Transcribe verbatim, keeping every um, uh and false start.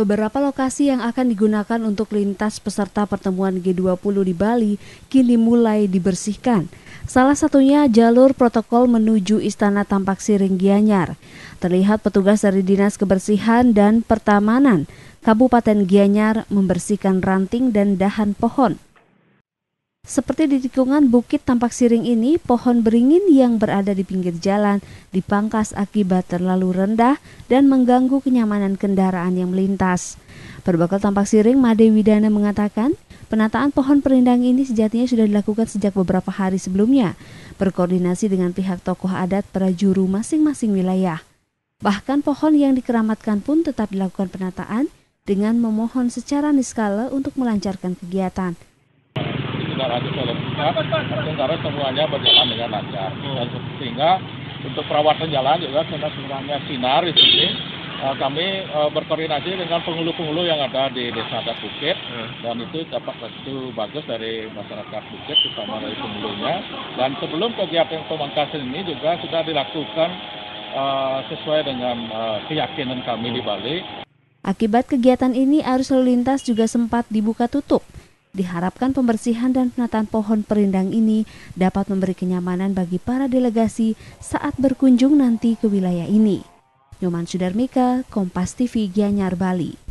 Beberapa lokasi yang akan digunakan untuk lintas peserta pertemuan G dua puluh di Bali kini mulai dibersihkan. Salah satunya jalur protokol menuju Istana Tampaksiring Gianyar. Terlihat petugas dari Dinas Kebersihan dan Pertamanan Kabupaten Gianyar membersihkan ranting dan dahan pohon. Seperti di tikungan Bukit Tampaksiring ini, pohon beringin yang berada di pinggir jalan dipangkas akibat terlalu rendah dan mengganggu kenyamanan kendaraan yang melintas. Perbekel Tampaksiring Made Widana mengatakan, penataan pohon perindang ini sejatinya sudah dilakukan sejak beberapa hari sebelumnya, berkoordinasi dengan pihak tokoh adat prajuru masing-masing wilayah. Bahkan pohon yang dikeramatkan pun tetap dilakukan penataan dengan memohon secara niskala untuk melancarkan kegiatan. Sementara semuanya berjalan dengan lancar, sehingga untuk perawatan jalan juga karena semuanya sinar di sini, kami berkoordinasi dengan penghulu-penghulu yang ada di desa adat Bukit, dan itu dapat restu bagus dari masyarakat Bukit bersama dari penghulunya. Dan sebelum kegiatan pemangkasan ini juga sudah dilakukan sesuai dengan keyakinan kami di Bali. Akibat kegiatan ini arus lalu lintas juga sempat dibuka tutup. Diharapkan pembersihan dan penataan pohon perindang ini dapat memberi kenyamanan bagi para delegasi saat berkunjung nanti ke wilayah ini. Nyoman Sudarmika, Kompas T V, Gianyar, Bali.